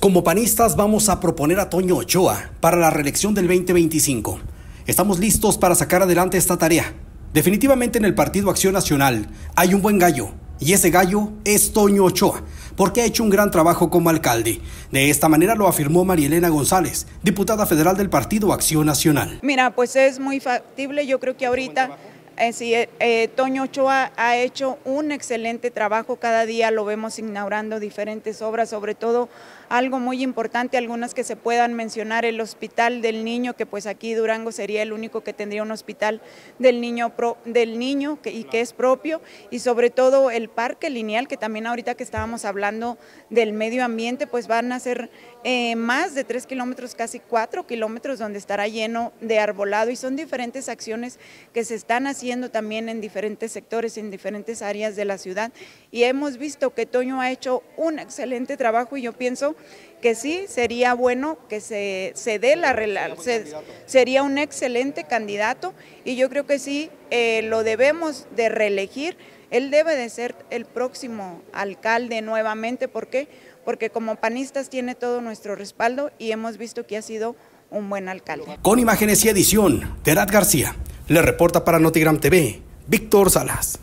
como panistas vamos a proponer a Toño Ochoa para la reelección del 2025. Estamos listos para sacar adelante esta tarea. Definitivamente en el Partido Acción Nacional hay un buen gallo, y ese gallo es Toño Ochoa, porque ha hecho un gran trabajo como alcalde. De esta manera lo afirmó María Elena González, diputada federal del Partido Acción Nacional. Mira, pues es muy factible, yo creo que ahorita Toño Ochoa ha hecho un excelente trabajo, cada día lo vemos inaugurando diferentes obras, sobre todo algo muy importante, algunas que se puedan mencionar, el hospital del niño, que pues aquí Durango sería el único que tendría un hospital del niño, que es propio, y sobre todo el parque lineal, que también ahorita que estábamos hablando del medio ambiente, pues van a ser más de 3 kilómetros, casi 4 kilómetros, donde estará lleno de arbolado, y son diferentes acciones que se están haciendo también en diferentes sectores, en diferentes áreas de la ciudad, y hemos visto que Toño ha hecho un excelente trabajo, y yo pienso que sí, sería bueno que se dé la reelección, sería un excelente candidato, y yo creo que sí, lo debemos de reelegir, él debe de ser el próximo alcalde nuevamente. ¿Por qué? Porque como panistas tiene todo nuestro respaldo y hemos visto que ha sido un buen alcalde. Con imágenes y edición, Terad García, le reporta para Notigram TV, Víctor Salas.